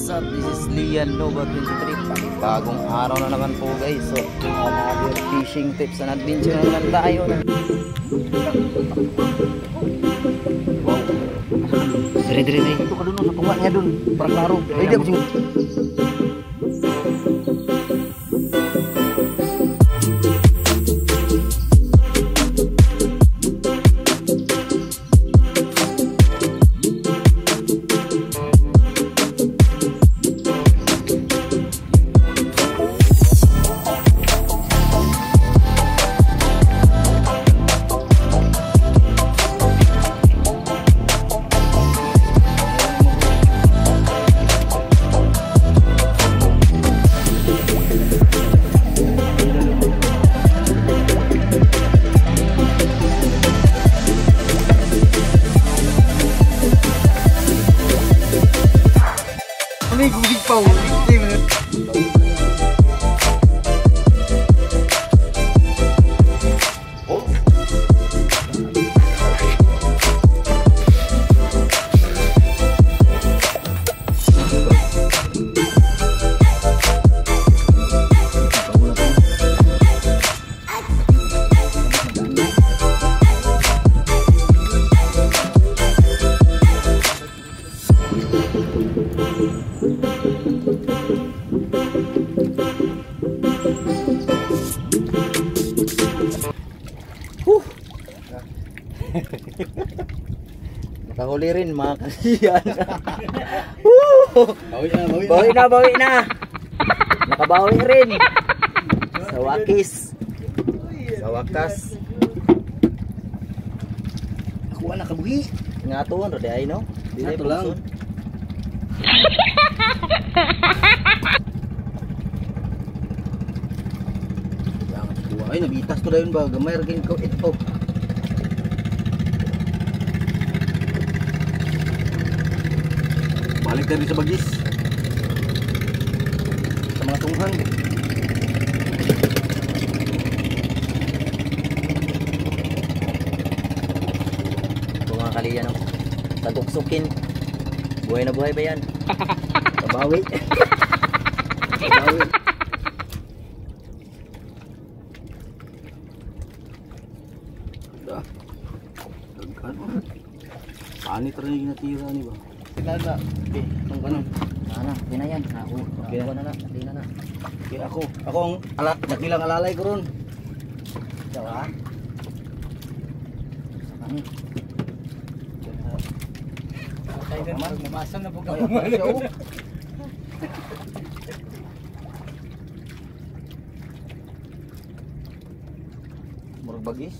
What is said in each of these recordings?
what's up? This is Leannovha23. Bagong araw na naman po guys. So, mga fishing tips and adventure na naman tayo. Wow. Diri-diri. Ito ka dun, sa tuwa niya dun. Parang laro. Ay, di ako siya. Nakahuli rin mga kasiyan. Bawi na. Nakabawi rin. Sa wakas. Ako na kabuhi. Nga to, ano di ay no? Dito lang. Ay, nabitas ko na yun ba? Gamay rin ko ito. Balik dari sa bagis. Sa mga tunghan. Ito mga kaliyan. Taguksukin. Buhay na buhay ba yan? Kabawi. Kabawi. Ani ternyata natira nih bang. Kita ada, tungguan. Mana? Pinayan. Aku. Oke aku ang alat nakilang alalay ko ron. Jawa. Ani. Kaya naman mamasan na po kami. Murag bagis.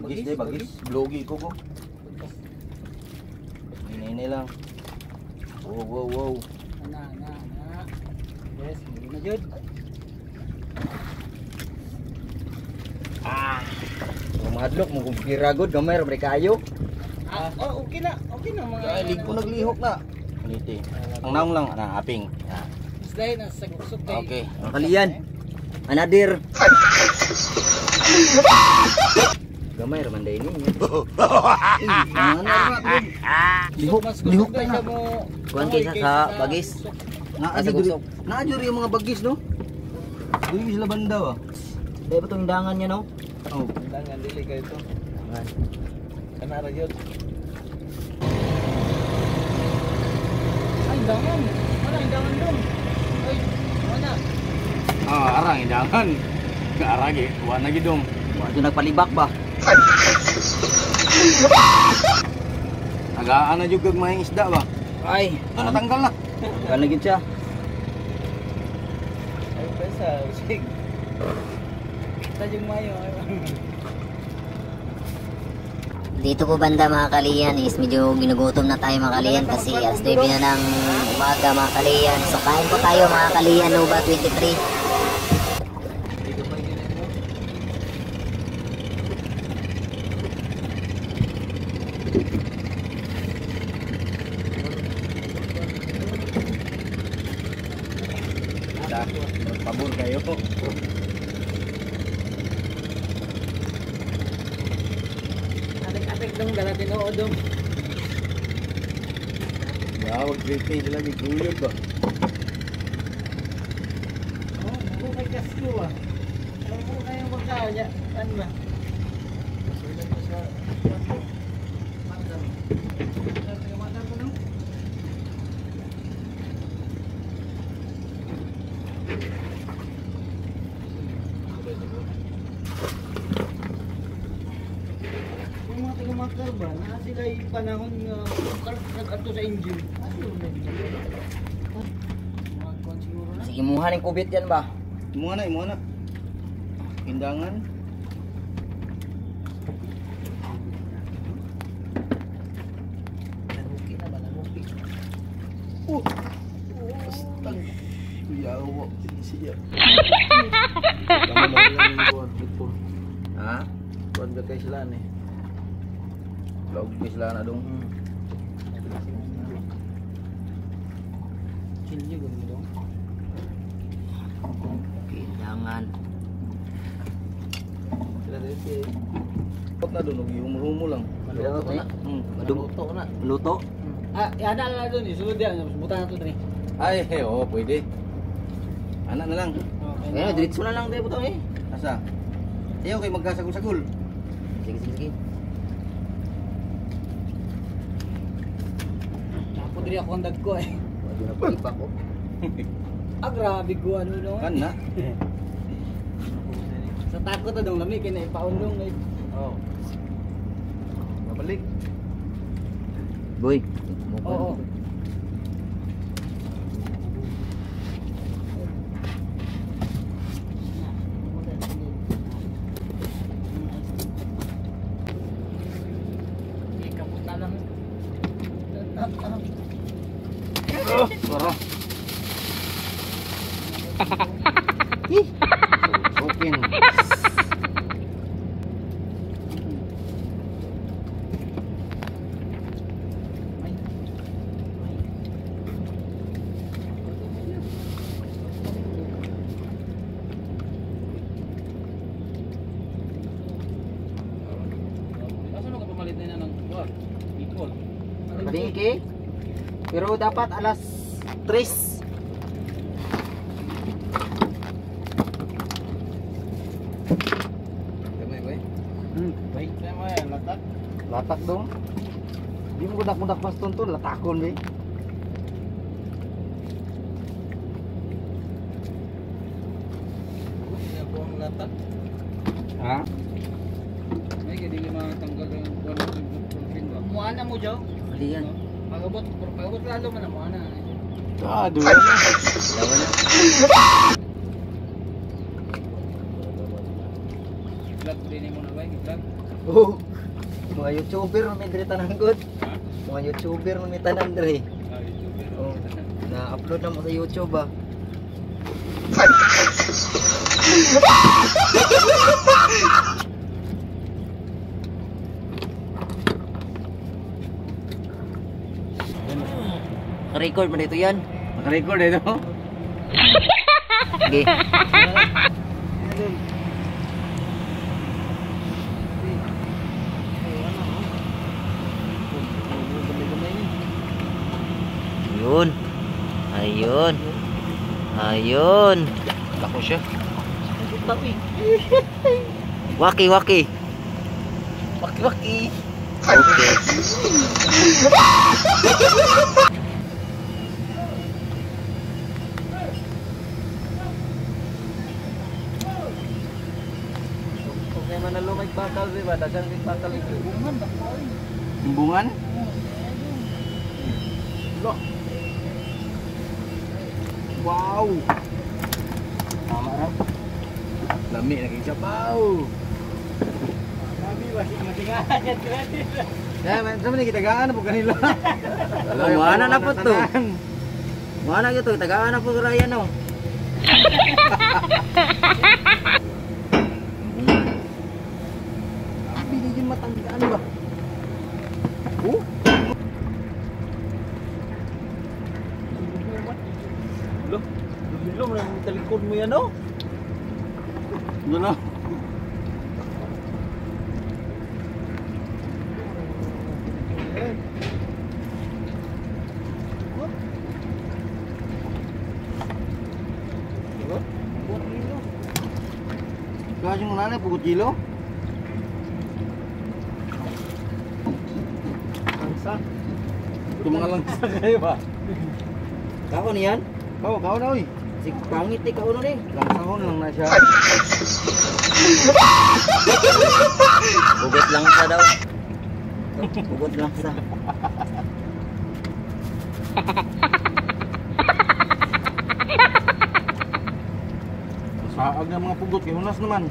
Bagis. Blogi ko ko. Ini lang. Wow. Ana. Yes, na jud. Ah. Madlok mo kung piragod gamay ra bari kayo. Oh, okay na mga. Lig ko naglihok na. Kuniti. Ang naong lang ana aping. Isday na sa gusok kay. Okay, kalian. Anadir. Gamay raman dahil ninyo. Lihok na nga. Kuhan kaysa sa bagis. Naadyo rin yung mga bagis no? Bagis laban daw ah. Dahil ba itong dangan niya no? Oo. Dangan, dili kayo ito. Dangan. Kanara yun. Ay, dangan. Wala yung dangan doon. Ay, wala. Arang yung dangan. Arang eh. Wala na gidong. Wala nagpalibak ba? Agaan na juga may isda ba? Ay, ito natanggal na. Agaan na gid siya. Ay, pesa, usig. Ito yung mayo. Dito po banda mga kaliyan is medyo ginugutom na tayo mga kaliyan kasi alas 9 na ng umaga mga kaliyan. So kain po tayo mga kaliyan, Leannovha23. Pabor kayo po. Atik-atik dong, galatin oo dong. ಯಾವ ಗ್ರೇಟೇಜ್ ಅಲ್ಲಿ guliyappa oh kayak semua kayak buka aja kan Mbak sudah bisa mandang kita mandang dulu rumah banyak sila panahon kartu sa injil sige muhan yung kubit yan ba? Imuha na. Pindangan. Naguki na ba? Naguki. Astag. Yawa. Siya. Ha? Tuan ka kayo silaan eh. Laog kayo silaan na dong. Chill nyo gano'n dong. Jangan pot na doon, humul-humul lang maluto na maluto? Anak na lang doon, isunod yan buta na doon ay, oo, pwede anak na lang eh, diritso na lang tayo buta eh asa? Ayaw kayo magkasagul-sagul sige tapos rin ako ang dag ko eh wala na pag-ipa ko grabe ko ano no kan na sa takot na dong lamig, kinaipaundong eh. Oo. Babalik. Boy. Oo. Ikapunta lang. Oh, sorry. Open. Malingki. Pero dapat alas 3. Baik sama ya latak dong. Dia mudak-mudak pas tuntun latakon deh. Dia buang latak. Hah? Baik jadi lima tanggal dengan buang. Muana mau jauh. Kalian. Pagabot, pagabot lalu mana muana. Aduh. Lawannya. Ini muna ba yung vlog? Oo. Mga YouTuber namidre tananggot. Mga YouTuber namitan Andre. Oo. Na-upload na mo sa YouTube ah. Naka-record mo dito yan? Naka-record dito? Sige. Ayun. Lako siya. Waki. Okay. Okay man na lumay bakal di ba? Dasyang bakal ito. Bumbungan? Loh. Wow. Marah. Lamik lagi capau. Kami masih aja tadi. Ya, macam ni kita gangan bukan hilang. Kalau mana dapat tu? Mana gitu kita gangan apa keraya no? Tapi di jembat tanggaan bah. Belum lang talikod mo yan, oh. Ano? Gaji ngunane pukul kilo. Langsang. Cuma langsang aja pak. Kau nian? Kau kau nih. Cik bangit nih kau nih. Langsang nang nasya. Bobot langsa dah. Bobot langsa. Agak mengapugut ya unas teman.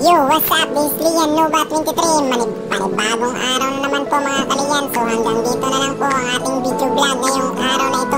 Yo, what's up? This is Leannovha23. Manibagong araw na naman po mga kalian. So hanggang dito na lang po ang ating video vlog ngayong araw na ito.